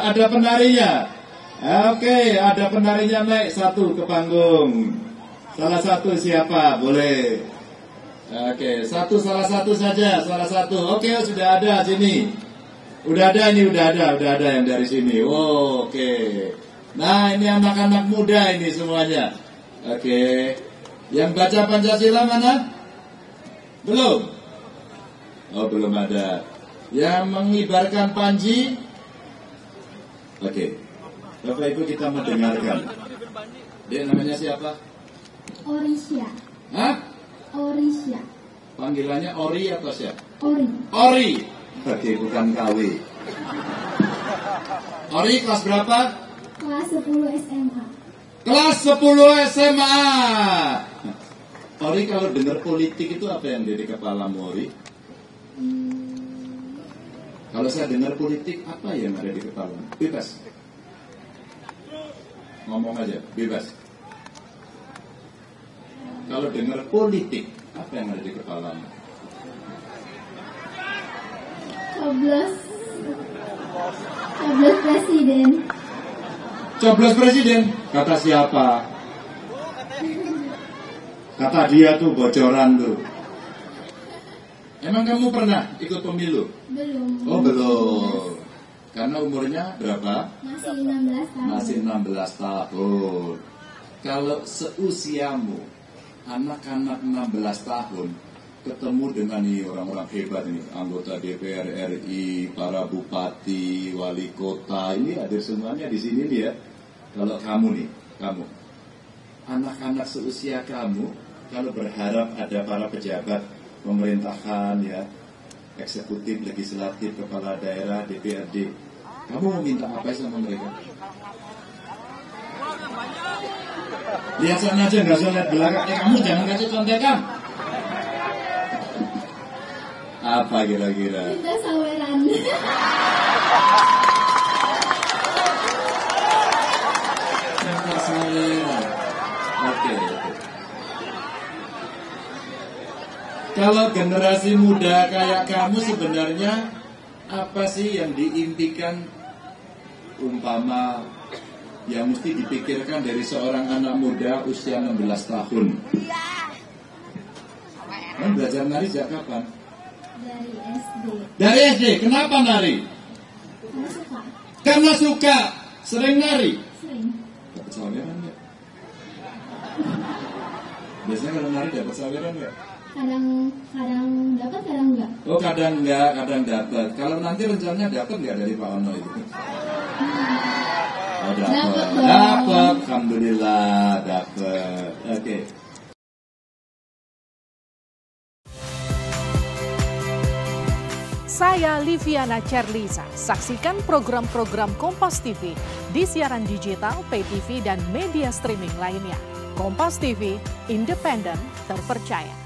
Ada penarinya. Oke, ada penarinya naik satu ke panggung. Salah satu siapa? Boleh. Oke, salah satu saja, salah satu. Oke, sudah ada sini. Udah ada yang dari sini. Oh, oke. Nah, ini anak-anak muda ini semuanya. Oke. Yang baca Pancasila mana? Belum. Oh, belum ada. Yang mengibarkan panji. Oke. Bapak Ibu, kita mendengarkan. Dia namanya siapa? Orisya. Hah? Orisya. Panggilannya Ori atau siapa? Ori. Ori. Oke, bukan KW. Ori kelas berapa? Kelas 10 SMA. Kelas 10 SMA. Ori, kalau dengar politik itu apa yang jadi kepalamu, Ori? Kalau saya dengar politik, apa yang ada di kepalamu? Bebas. Ngomong aja, bebas. Kalau dengar politik, apa yang ada di kepalamu? Coblos presiden. Coblos presiden? Kata siapa? Kata dia tuh, bocoran tuh. Emang kamu pernah ikut pemilu? Belum. Oh, belum. Karena umurnya berapa? Masih 16 tahun. Masih 16 tahun. Kalau seusiamu, anak-anak 16 tahun ketemu dengan orang-orang hebat ini, anggota DPR RI, para bupati, wali kota, ini ada semuanya di sini nih ya. Kalau kamu nih, kamu anak-anak seusia kamu, kalau berharap ada para pejabat pemerintahan ya, eksekutif, legislatif, kepala daerah, DPRD, kamu mau minta apa sama mereka? Lihat sana aja, nggak usah lihat belakang. Kamu jangan kasih contekan. Apa kira-kira? Minta saweran. Minta saweran. Oke. Kalau generasi muda kayak kamu sebenarnya apa sih yang diimpikan, umpama yang mesti dipikirkan dari seorang anak muda usia 16 tahun? Kamu belajar nari sejak kapan? Dari SD. Dari SD, kenapa nari? Karena suka. Karena suka, sering nari? Sering. Dapat saweran nggak? Biasanya kalau nari dapat saweran nggak? Kadang dapat, kadang enggak. Oh, kadang enggak, kadang dapat. Kalau nanti rencananya dapat nggak dari Pak Onno itu? Oh, dapat. Dapat, alhamdulillah dapat. Oke. Saya Liviana Cerlisa. Saksikan program-program Kompas TV di siaran digital, pay TV, dan media streaming lainnya. Kompas TV, independen, terpercaya.